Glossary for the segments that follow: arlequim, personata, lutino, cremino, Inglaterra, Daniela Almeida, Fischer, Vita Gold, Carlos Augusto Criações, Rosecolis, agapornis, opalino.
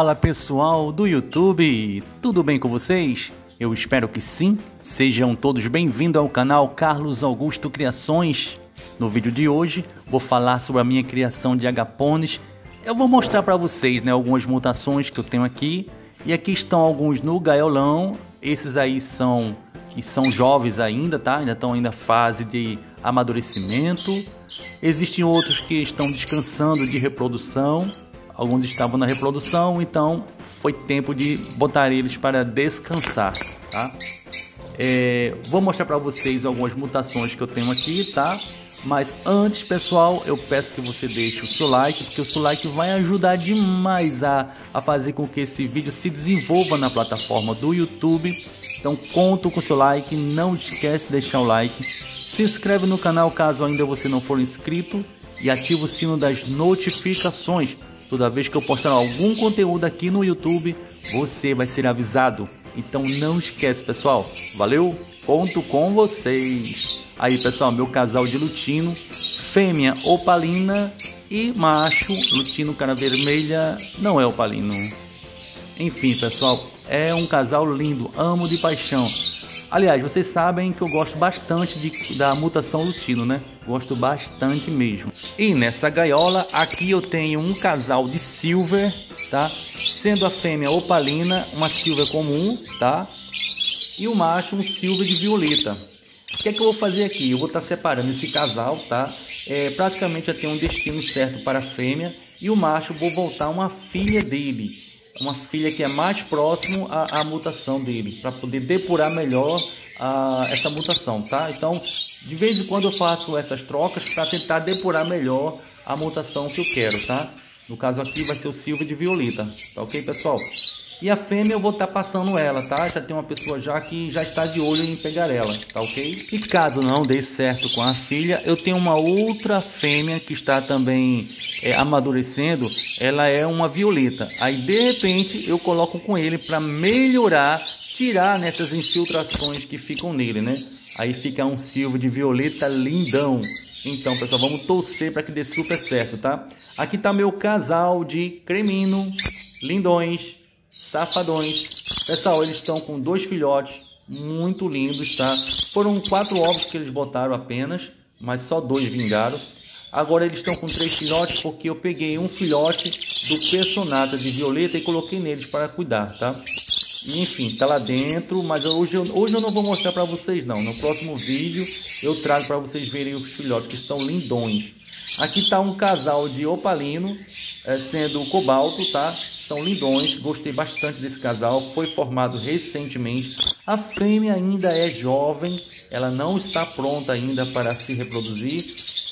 Fala pessoal do YouTube, tudo bem com vocês? Eu espero que sim. Sejam todos bem-vindos ao canal Carlos Augusto Criações. No vídeo de hoje vou falar sobre a minha criação de agapornis. Eu vou mostrar para vocês, né, algumas mutações que eu tenho aqui. E aqui estão alguns no gaiolão. Esses aí são jovens ainda, tá? Ainda estão em fase de amadurecimento. Existem outros que estão descansando de reprodução. Alguns estavam na reprodução, então foi tempo de botar eles para descansar, tá? Vou mostrar para vocês algumas mutações que eu tenho aqui, tá? Mas antes, pessoal, eu peço que você deixe o seu like, porque o seu like vai ajudar demais a fazer com que esse vídeo se desenvolva na plataforma do YouTube. Então, conto com o seu like, não esquece de deixar o like. Se inscreve no canal caso ainda você não for inscrito e ativa o sino das notificações. Toda vez que eu postar algum conteúdo aqui no YouTube, você vai ser avisado. Então não esquece, pessoal. Valeu? Conto com vocês. Aí, pessoal, meu casal de lutino, fêmea opalina e macho lutino cara vermelha, não é opalino. Enfim, pessoal, é um casal lindo, amo de paixão. Aliás, vocês sabem que eu gosto bastante da mutação lutino, né? Gosto bastante mesmo. E nessa gaiola, aqui eu tenho um casal de silver, tá? Sendo a fêmea opalina, uma silver comum, tá? E o macho, um silver de violeta. O que é que eu vou fazer aqui? Eu vou estar separando esse casal, tá? Praticamente já tem um destino certo para a fêmea. E o macho, vou voltar uma filha dele. Uma filha que é mais próximo à mutação dele, para poder depurar melhor essa mutação, tá? Então, de vez em quando eu faço essas trocas para tentar depurar melhor a mutação que eu quero, tá? No caso aqui vai ser o silver de violeta, tá ok, pessoal? E a fêmea eu vou estar passando ela, tá? Já tem uma pessoa já que já está de olho em pegar ela, tá ok? E caso não dê certo com a filha, eu tenho uma outra fêmea que está também amadurecendo. Ela é uma violeta. Aí de repente eu coloco com ele para melhorar, tirar nessas infiltrações que ficam nele, né? Aí fica um silver de violeta lindão. Então, pessoal, vamos torcer para que dê super certo, tá? Aqui tá meu casal de cremino, lindões, safadões. Pessoal, eles estão com dois filhotes muito lindos, tá? Foram 4 ovos que eles botaram apenas, mas só 2 vingaram. Agora eles estão com 3 filhotes porque eu peguei um filhote do personata de violeta e coloquei neles para cuidar, tá? E, enfim, tá lá dentro, mas hoje eu não vou mostrar para vocês não. No próximo vídeo eu trago para vocês verem os filhotes que estão lindões. Aqui tá um casal de opalino, sendo cobalto, tá? São lindões, gostei bastante desse casal, foi formado recentemente. A fêmea ainda é jovem, ela não está pronta ainda para se reproduzir.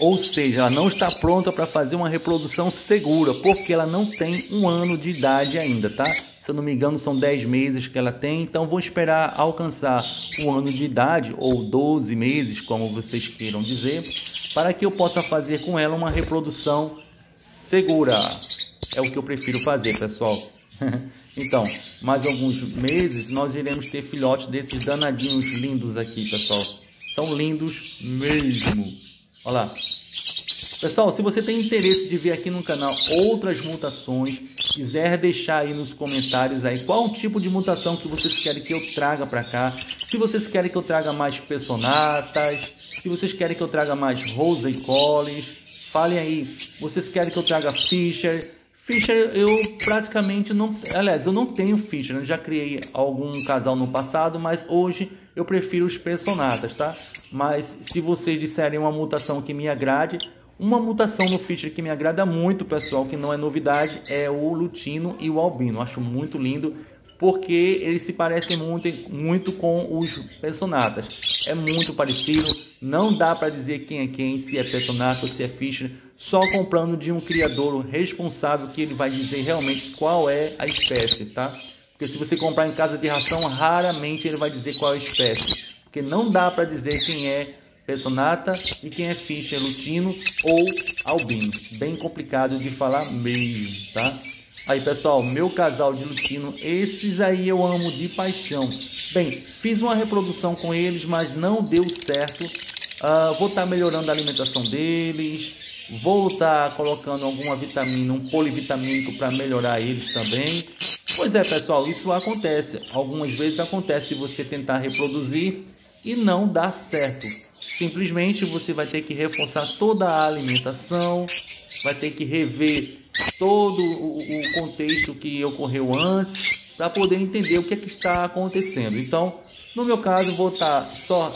Ou seja, ela não está pronta para fazer uma reprodução segura, porque ela não tem 1 ano de idade ainda, tá? Se eu não me engano, são 10 meses que ela tem, então vou esperar alcançar 1 ano de idade, ou 12 meses, como vocês queiram dizer, para que eu possa fazer com ela uma reprodução segura. É o que eu prefiro fazer, pessoal. Então, mais alguns meses, nós iremos ter filhotes desses danadinhos lindos aqui, pessoal. São lindos mesmo. Olha lá. Pessoal, se você tem interesse de ver aqui no canal outras mutações, quiser deixar aí nos comentários aí qual tipo de mutação que vocês querem que eu traga para cá. Se vocês querem que eu traga mais personatas, se vocês querem que eu traga mais Rosa e Collie, falem aí. Vocês querem que eu traga Fischer? Fischer eu praticamente não... Aliás, eu não tenho Fischer, eu já criei algum casal no passado, mas hoje eu prefiro os personatas, tá? Mas se vocês disserem uma mutação que me agrade... Uma mutação no Fischer que me agrada muito, pessoal, que não é novidade, é o lutino e o albino. Acho muito lindo, porque eles se parecem muito com os personatas. É muito parecido, não dá para dizer quem é quem, se é personata ou se é Fischer, só comprando de um criador responsável que ele vai dizer realmente qual é a espécie, tá? Porque se você comprar em casa de ração, raramente ele vai dizer qual é a espécie, porque não dá para dizer quem é personata e quem é Fischer, lutino ou albino. Bem complicado de falar mesmo, tá? Aí, pessoal, meu casal de lutino, esses aí eu amo de paixão. Bem, fiz uma reprodução com eles, mas não deu certo. Vou estar melhorando a alimentação deles, Vou estar colocando alguma vitamina, um polivitamínico para melhorar eles também. Pois é, pessoal, isso acontece. Algumas vezes acontece de você tentar reproduzir e não dar certo. Simplesmente você vai ter que reforçar toda a alimentação, vai ter que rever todo o contexto que ocorreu antes para poder entender o que é que está acontecendo. Então, no meu caso, vou estar só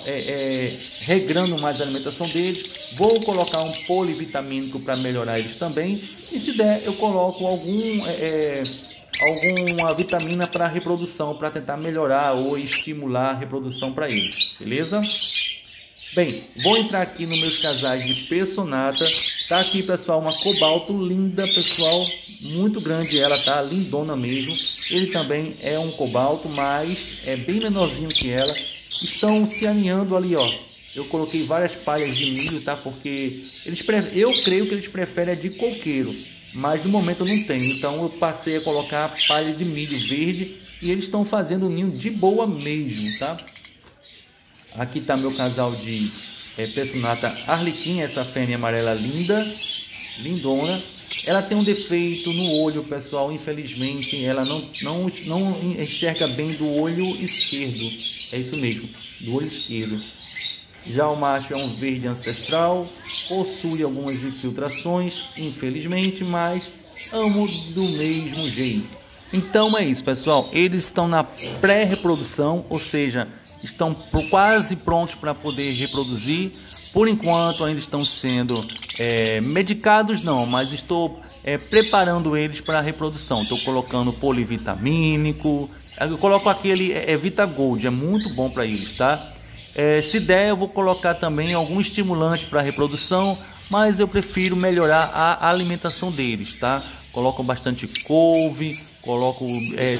regrando mais a alimentação deles, vou colocar um polivitamínico para melhorar eles também, e se der eu coloco alguma vitamina para reprodução, para tentar melhorar ou estimular a reprodução para eles, beleza? Bem, vou entrar aqui nos meus casais de personata. Tá aqui, pessoal, uma cobalto linda, pessoal, muito grande ela, tá lindona mesmo. Ele também é um cobalto, mas é bem menorzinho que ela. Estão se aninhando ali, ó. Eu coloquei várias palhas de milho, tá? Porque eles eu creio que eles preferem a de coqueiro, mas no momento eu não tenho, então eu passei a colocar palha de milho verde e eles estão fazendo um ninho de boa mesmo, tá? Aqui tá meu casal de personata arlequim, essa fêmea amarela linda, lindona. Ela tem um defeito no olho, pessoal, infelizmente, ela não enxerga bem do olho esquerdo, é isso mesmo, do olho esquerdo. Já o macho é um verde ancestral, possui algumas infiltrações, infelizmente, mas amo do mesmo jeito. Então é isso, pessoal, eles estão na pré-reprodução, ou seja, estão quase prontos para poder reproduzir. Por enquanto ainda estão sendo medicados, não, mas estou preparando eles para a reprodução. Estou colocando polivitamínico, eu coloco aquele Vita Gold, é muito bom para eles, tá? Se der eu vou colocar também algum estimulante para reprodução, mas eu prefiro melhorar a alimentação deles, tá? Colocam bastante couve, coloco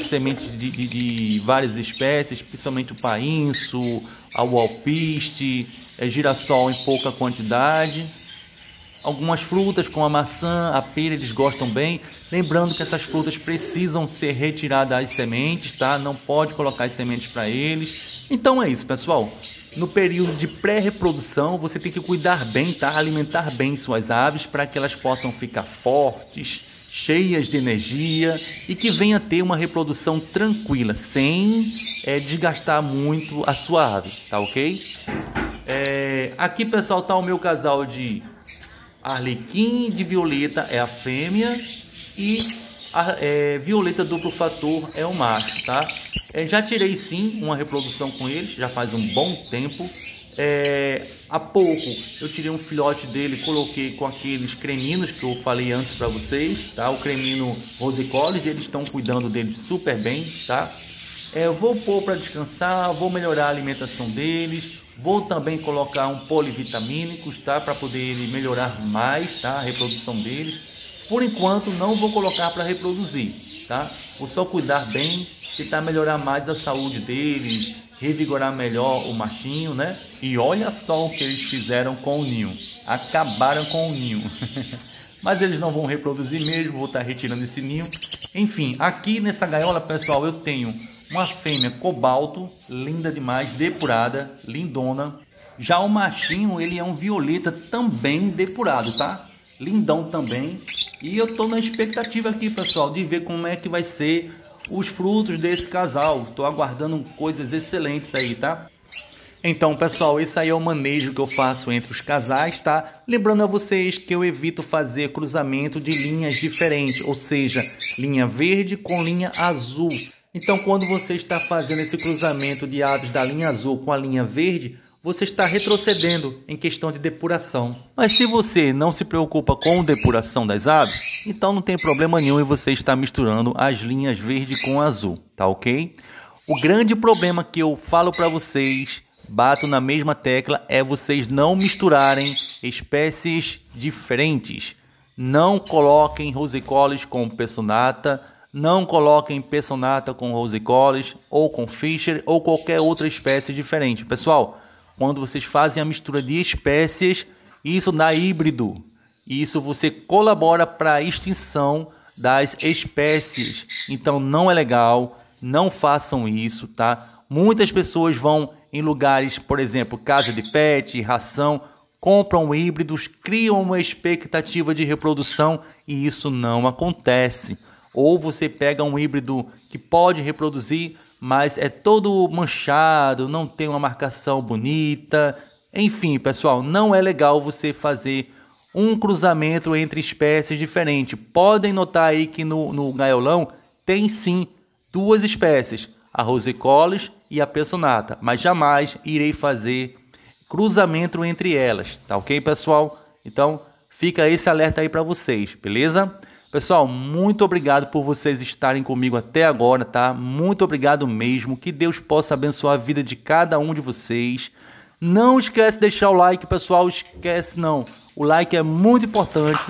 sementes de várias espécies, principalmente o painço, o alpiste, girassol em pouca quantidade. Algumas frutas como a maçã, a pera, eles gostam bem. Lembrando que essas frutas precisam ser retiradas as sementes, tá? Não pode colocar as sementes para eles. Então é isso, pessoal. No período de pré-reprodução, você tem que cuidar bem, tá? Alimentar bem suas aves para que elas possam ficar fortes, cheias de energia e que venha ter uma reprodução tranquila, sem desgastar muito a sua ave, tá ok? Aqui, pessoal, tá o meu casal de arlequim de violeta, é a fêmea, e violeta duplo fator é o macho, tá? Já tirei sim uma reprodução com eles, já faz um bom tempo. Há pouco eu tirei um filhote dele, coloquei com aqueles creminos que eu falei antes para vocês, tá? O cremino Rosecolis, eles estão cuidando dele super bem, tá? Eu vou pôr para descansar, vou melhorar a alimentação deles, vou também colocar um polivitamínico, tá? Para poder ele melhorar mais, tá? A reprodução deles. Por enquanto não vou colocar para reproduzir, tá? Vou só cuidar bem, tentar melhorar mais a saúde deles, revigorar melhor o machinho, né? E olha só o que eles fizeram com o ninho, acabaram com o ninho. Mas eles não vão reproduzir mesmo, vou estar retirando esse ninho. Enfim, aqui nessa gaiola, pessoal, eu tenho uma fêmea cobalto, linda demais, depurada, lindona. Já o machinho, ele é um violeta também depurado, tá? Lindão também. E eu tô na expectativa aqui, pessoal, de ver como é que vai ser os frutos desse casal. Tô aguardando coisas excelentes aí, tá? Então, pessoal, esse aí é o manejo que eu faço entre os casais, tá? Lembrando a vocês que eu evito fazer cruzamento de linhas diferentes, ou seja, linha verde com linha azul. Então, quando você está fazendo esse cruzamento de aves da linha azul com a linha verde, você está retrocedendo em questão de depuração. Mas se você não se preocupa com a depuração das aves, então não tem problema nenhum em você estar misturando as linhas verde com azul, tá ok? O grande problema que eu falo para vocês, bato na mesma tecla, é vocês não misturarem espécies diferentes. Não coloquem Rosecolis com personata, não coloquem personata com Rosecolis, ou com Fischer, ou qualquer outra espécie diferente. Pessoal, quando vocês fazem a mistura de espécies, isso dá híbrido. Isso você colabora para a extinção das espécies. Então não é legal, não façam isso, tá? Muitas pessoas vão em lugares, por exemplo, casa de pet, ração, compram híbridos, criam uma expectativa de reprodução e isso não acontece. Ou você pega um híbrido que pode reproduzir, mas é todo manchado, não tem uma marcação bonita. Enfim, pessoal, não é legal você fazer um cruzamento entre espécies diferentes. Podem notar aí que no gaiolão tem sim duas espécies, a Rosecolis e a Pessonata, mas jamais irei fazer cruzamento entre elas, tá ok, pessoal? Então, fica esse alerta aí para vocês, beleza? Pessoal, muito obrigado por vocês estarem comigo até agora, tá? Muito obrigado mesmo, que Deus possa abençoar a vida de cada um de vocês. Não esquece de deixar o like, pessoal, esquece não. O like é muito importante,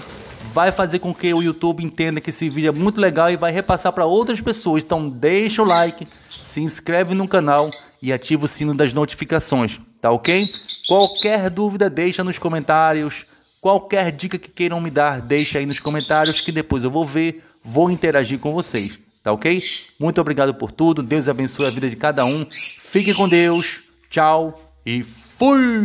vai fazer com que o YouTube entenda que esse vídeo é muito legal e vai repassar para outras pessoas. Então deixa o like, se inscreve no canal e ativa o sino das notificações, tá ok? Qualquer dúvida deixa nos comentários. Qualquer dica que queiram me dar, deixa aí nos comentários que depois eu vou ver, vou interagir com vocês, tá ok? Muito obrigado por tudo, Deus abençoe a vida de cada um, fique com Deus, tchau e fui!